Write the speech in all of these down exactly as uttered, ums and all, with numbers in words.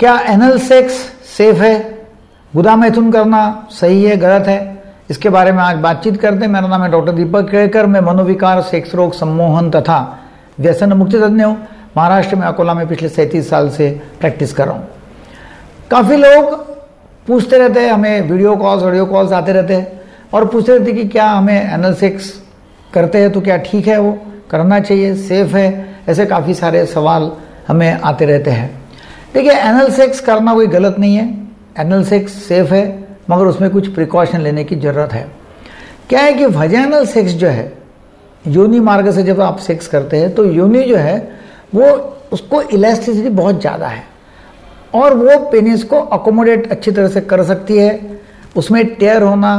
क्या anal sex safe है, गुदा मैथुन करना सही है गलत है, इसके बारे में आज बातचीत करते हैं। मेरा नाम है डॉक्टर दीपक केलकर, मैं मनोविकार, सेक्स रोग, सम्मोहन तथा व्यसन मुक्ति तज्ञ हूँ। महाराष्ट्र में अकोला में पिछले सैंतीस साल से प्रैक्टिस कर रहा हूँ। काफ़ी लोग पूछते रहते हैं, हमें वीडियो कॉल्स ऑडियो कॉल्स आते रहते हैं और पूछते रहते कि क्या हमें एनल सेक्स करते हैं तो क्या ठीक है, वो करना चाहिए, सेफ है, ऐसे काफ़ी सारे सवाल हमें आते रहते हैं। देखिए, एनल सेक्स करना कोई गलत नहीं है, एनल सेक्स सेफ है, मगर उसमें कुछ प्रिकॉशन लेने की ज़रूरत है। क्या है कि वजाइनल सेक्स जो है, योनि मार्ग से जब आप सेक्स करते हैं तो योनि जो है वो उसको इलास्टिसिटी बहुत ज़्यादा है और वो पेनिस को अकोमोडेट अच्छी तरह से कर सकती है। उसमें टेयर होना,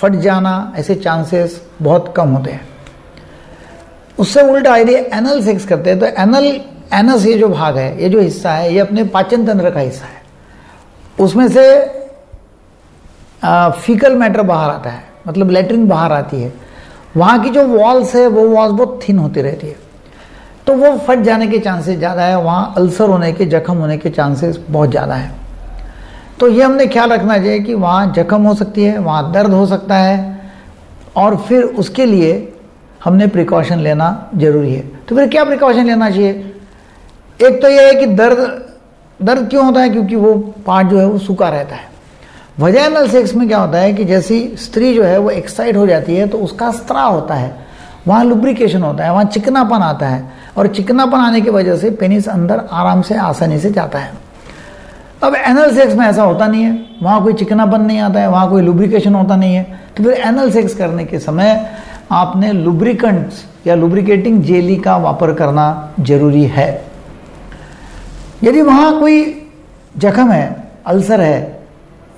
फट जाना, ऐसे चांसेस बहुत कम होते हैं। उससे उल्टा आइए एनल सेक्स करते हैं तो एनल एनस ये जो भाग है, ये जो हिस्सा है, ये अपने पाचन तंत्र का हिस्सा है। उसमें से आ, फीकल मैटर बाहर आता है, मतलब लेटरिन बाहर आती है। वहाँ की जो वॉल्स है वो वॉल्स बहुत थिन होती रहती है, तो वो फट जाने के चांसेस ज़्यादा है, वहाँ अल्सर होने के, जख्म होने के चांसेस बहुत ज़्यादा है। तो ये हमने ख्याल रखना चाहिए कि वहाँ जख्म हो सकती है, वहाँ दर्द हो सकता है और फिर उसके लिए हमने प्रिकॉशन लेना ज़रूरी है। तो फिर क्या प्रिकॉशन लेना चाहिए? एक तो यह है कि दर्द दर्द क्यों होता है, क्योंकि वो पार्ट जो है वो सूखा रहता है। वजाइनल सेक्स में क्या होता है कि जैसी स्त्री जो है वो एक्साइट हो जाती है तो उसका स्त्राव होता है, वहाँ लुब्रिकेशन होता है, वहाँ चिकनापन आता है और चिकनापन आने की वजह से पेनिस अंदर आराम से आसानी से जाता है। अब एनल सेक्स में ऐसा होता नहीं है, वहाँ कोई चिकनापन नहीं आता है, वहाँ कोई लुब्रिकेशन होता नहीं है। तो फिर एनल सेक्स करने के समय आपने लुब्रिकेंट्स या लुब्रिकेटिंग जेली का वापर करना जरूरी है। यदि वहाँ कोई जख्म है, अल्सर है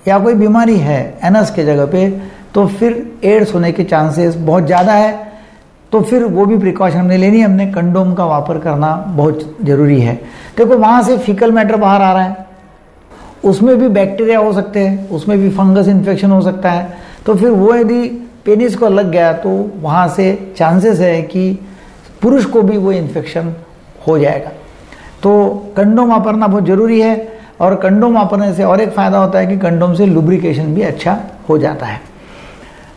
या कोई बीमारी है एनस के जगह पे, तो फिर एड्स होने के चांसेस बहुत ज़्यादा है, तो फिर वो भी प्रिकॉशन हमने लेनी है। हमने कंडोम का वापर करना बहुत ज़रूरी है। देखो, वहाँ से फीकल मैटर बाहर आ रहा है, उसमें भी बैक्टीरिया हो सकते हैं, उसमें भी फंगस इन्फेक्शन हो सकता है, तो फिर वो यदि पेनिस को लग गया तो वहाँ से चांसेस है कि पुरुष को भी वो इन्फेक्शन हो जाएगा। तो कंडोम वापरना बहुत ज़रूरी है और कंडोम वापरने से और एक फ़ायदा होता है कि कंडोम से लुब्रिकेशन भी अच्छा हो जाता है।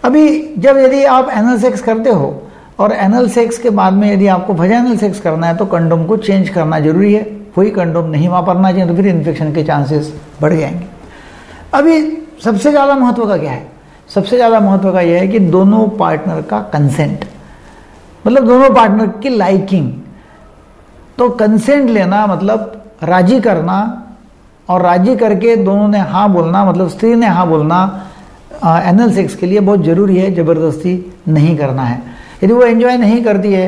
अभी जब यदि आप एनल सेक्स करते हो और एनल सेक्स के बाद में यदि आपको वजाइनल सेक्स करना है तो कंडोम को चेंज करना ज़रूरी है। वही कंडोम नहीं वापरना चाहिए तो फिर इन्फेक्शन के चांसेस बढ़ जाएंगे। अभी सबसे ज़्यादा महत्व का क्या है? सबसे ज़्यादा महत्व का यह है कि दोनों पार्टनर का कंसेंट, मतलब दोनों पार्टनर की लाइकिंग। तो कंसेंट लेना मतलब राजी करना, और राजी करके दोनों ने हाँ बोलना, मतलब स्त्री ने हाँ बोलना एनल सेक्स के लिए बहुत ज़रूरी है। ज़बरदस्ती नहीं करना है। यदि वो एंजॉय नहीं करती है,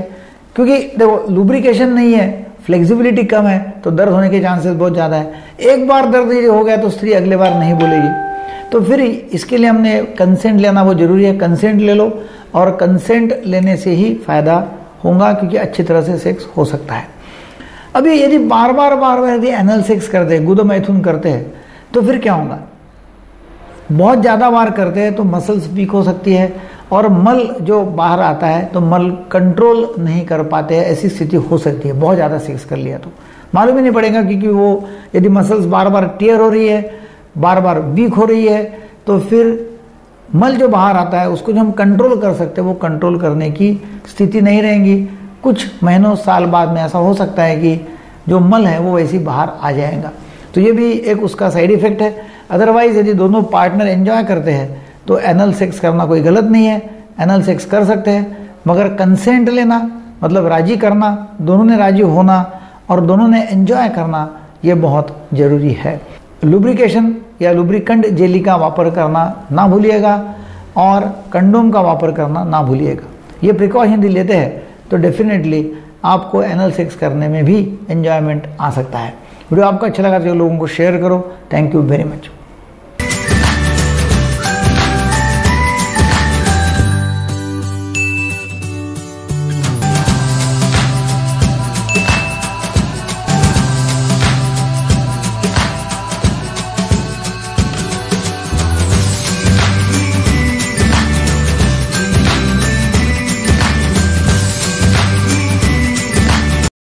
क्योंकि देखो लुब्रिकेशन नहीं है, फ्लेक्सिबिलिटी कम है, तो दर्द होने के चांसेस बहुत ज़्यादा है। एक बार दर्द यदि हो गया तो स्त्री अगले बार नहीं बोलेगी। तो फिर इसके लिए हमने कंसेंट लेना बहुत ज़रूरी है। कंसेंट ले लो और कंसेंट लेने से ही फ़ायदा होगा, क्योंकि अच्छी तरह से सेक्स हो सकता है। अभी यदि बार बार बार बार यदि एनल सेक्स करते हैं, गुदा मैथुन करते हैं, तो फिर क्या होगा? बहुत ज़्यादा बार करते हैं तो मसल्स वीक हो सकती है और मल जो बाहर आता है तो मल कंट्रोल नहीं कर पाते हैं। ऐसी स्थिति हो सकती है बहुत ज़्यादा सेक्स कर लिया तो मालूम ही नहीं पड़ेगा, क्योंकि वो यदि मसल्स बार बार टियर हो रही है, बार बार वीक हो रही है, तो फिर मल जो बाहर आता है उसको जो हम कंट्रोल कर सकते हैं वो कंट्रोल करने की स्थिति नहीं रहेंगी। कुछ महीनों साल बाद में ऐसा हो सकता है कि जो मल है वो वैसे ही बाहर आ जाएगा। तो ये भी एक उसका साइड इफेक्ट है। अदरवाइज़ यदि दोनों पार्टनर एंजॉय करते हैं तो एनल सेक्स करना कोई गलत नहीं है, एनल सेक्स कर सकते हैं, मगर कंसेंट लेना मतलब राजी करना, दोनों ने राजी होना और दोनों ने एंजॉय करना, ये बहुत ज़रूरी है। लुब्रिकेशन या लुब्रिकेंट जेली का वापर करना ना भूलिएगा और कंडोम का वापर करना ना भूलिएगा। ये प्रिकॉशन यदि लेते हैं तो डेफिनेटली आपको एनल सेक्स करने में भी एन्जॉयमेंट आ सकता है। वीडियो आपको अच्छा लगा तो लोगों को शेयर करो। Thank you very much.